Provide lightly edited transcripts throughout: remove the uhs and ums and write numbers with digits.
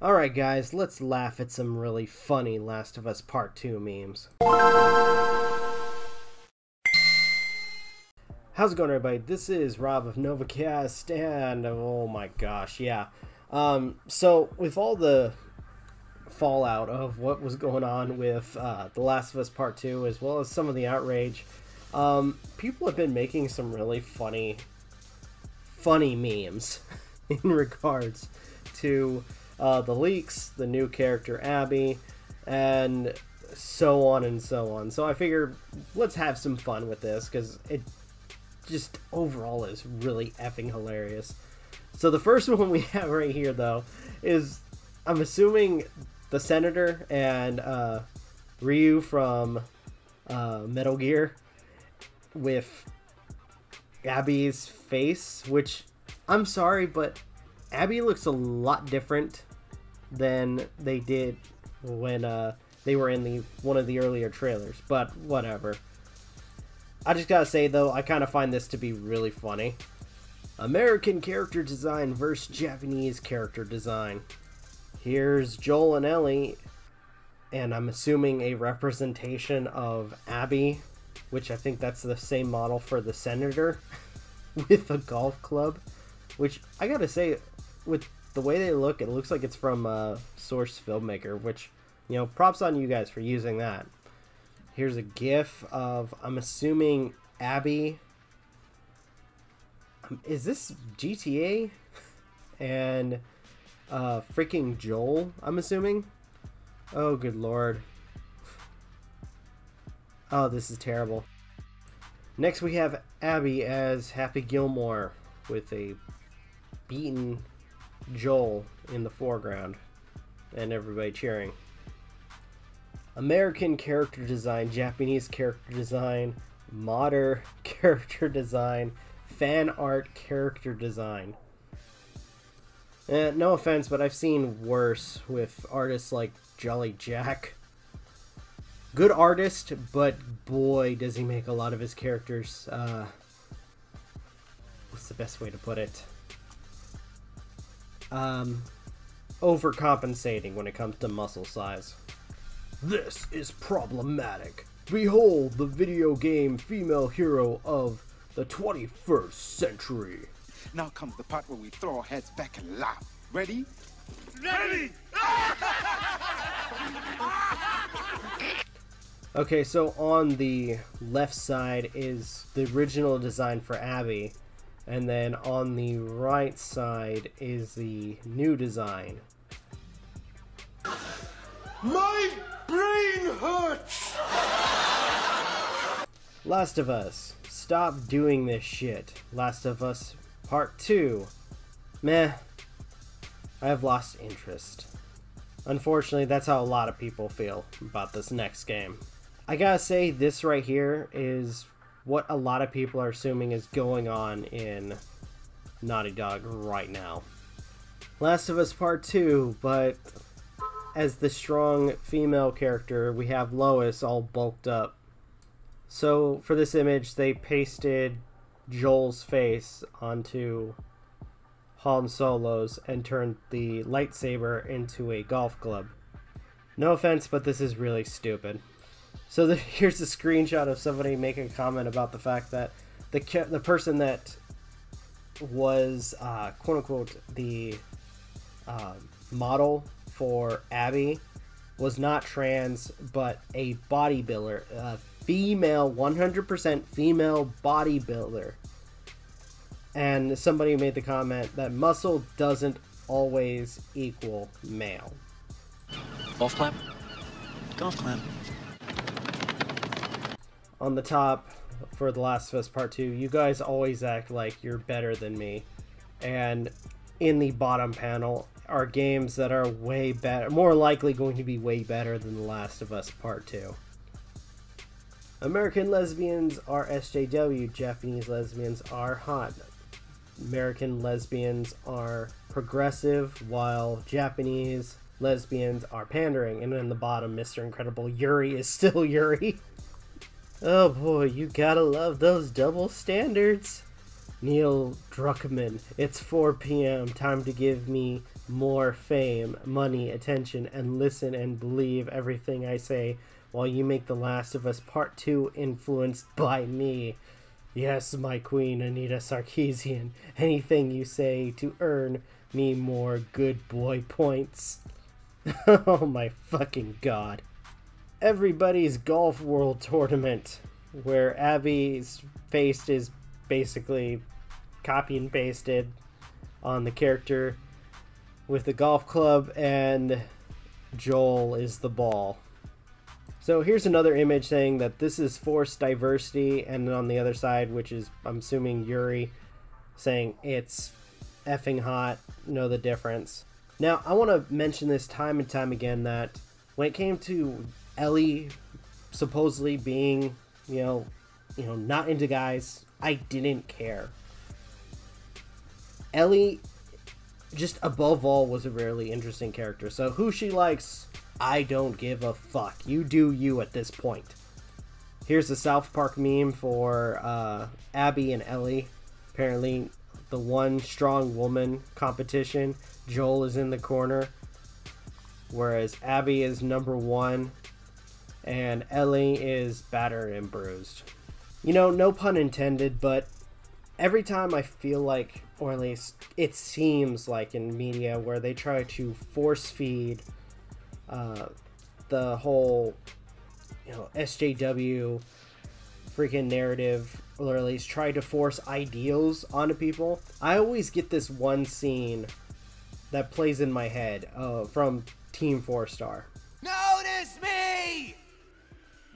Alright guys, let's laugh at some really funny Last of Us Part 2 memes. How's it going, everybody? This is Rob of NovaCast, and oh my gosh, yeah. So, with all the fallout of what was going on with The Last of Us Part 2, as well as some of the outrage, people have been making some really funny memes in regards to the leaks, the new character Abby, and so on and so on. So I figured let's have some fun with this, because it just overall is really effing hilarious. So the first one we have right here, though, is I'm assuming the Senator and Ryu from Metal Gear with Abby's face, which, I'm sorry, but Abby looks a lot different than they did when they were in one of the earlier trailers, but whatever. I just gotta say, though, I kind of find this to be really funny. American character design versus Japanese character design. Here's Joel and Ellie, and I'm assuming a representation of Abby, which I think that's the same model for the Senator, with a golf club, which I gotta say, with the way they look, it looks like it's from Source Filmmaker, which, you know, props on you guys for using that. Here's a gif of, I'm assuming, Abby. Is this GTA? And freaking Joel, I'm assuming. Oh, good lord. Oh, this is terrible. Next we have Abby as Happy Gilmore, with a beaten Joel in the foreground and everybody cheering. American character design, Japanese character design, modder character design, fan art character design. No offense, but I've seen worse with artists like Jolly Jack. Good artist, but boy does he make a lot of his characters, what's the best way to put it? Overcompensating when it comes to muscle size. This is problematic. Behold the video game female hero of the 21st century. Now comes the part where we throw our heads back and laugh. Ready? Ready! Okay, so on the left side is the original design for Abby, and then on the right side is the new design. My brain hurts! Last of Us, stop doing this shit. Last of Us Part 2. Meh. I have lost interest. Unfortunately, that's how a lot of people feel about this next game. I gotta say, this right here is what a lot of people are assuming is going on in Naughty Dog right now. Last of Us Part 2, but as the strong female character, we have Lois all bulked up. So for this image, they pasted Joel's face onto Han Solo's and turned the lightsaber into a golf club. No offense, but this is really stupid. So here's a screenshot of somebody making a comment about the fact that the person that was quote-unquote the model for Abby was not trans, but a bodybuilder, a female, 100% female bodybuilder. And somebody made the comment that muscle doesn't always equal male. Golf clap. Golf clap. On the top for The Last of Us Part 2, you guys always act like you're better than me. And in the bottom panel are games that are way better, more likely going to be way better than The Last of Us Part 2. American lesbians are SJW, Japanese lesbians are hot. American lesbians are progressive, while Japanese lesbians are pandering. And in the bottom, Mr. Incredible Yuri is still Yuri. Oh boy, you gotta love those double standards. Neil Druckmann, it's 4 p.m., time to give me more fame, money, attention, and listen and believe everything I say while you make The Last of Us Part 2 influenced by me. Yes, my queen, Anita Sarkeesian. Anything you say to earn me more good boy points. Oh my fucking god. Everybody's Golf World Tournament, where Abby's face is basically copy and pasted on the character with the golf club, and Joel is the ball. So here's another image saying that this is forced diversity, and on the other side, which is, I'm assuming, Yuri saying it's effing hot, know the difference. Now, I want to mention this time and time again that when it came to Ellie supposedly being, you know, not into guys, I didn't care. Ellie, just above all, was a really interesting character. So who she likes, I don't give a fuck. You do you at this point. Here's the South Park meme for Abby and Ellie. Apparently, the one strong woman competition. Joel is in the corner, whereas Abby is #1, and Ellie is battered and bruised. You know, no pun intended, but every time I feel like, or at least it seems like in media, where they try to force feed the whole, you know, SJW freaking narrative, or at least try to force ideals onto people, I always get this one scene that plays in my head from Team 4 Star. Notice me!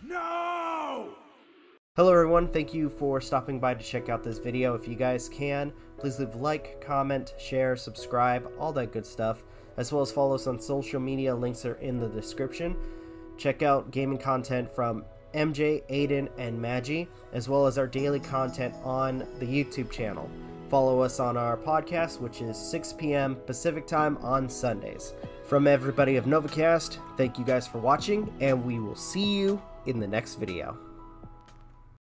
No! Hello everyone, thank you for stopping by to check out this video. If you guys can, please leave a like, comment, share, subscribe, all that good stuff, as well as follow us on social media. Links are in the description. Check out gaming content from MJ, Aiden, and Magi, as well as our daily content on the YouTube channel. Follow us on our podcast, which is 6 p.m. Pacific time on Sundays. From everybody of NovaCast, thank you guys for watching, and we will see you in the next video.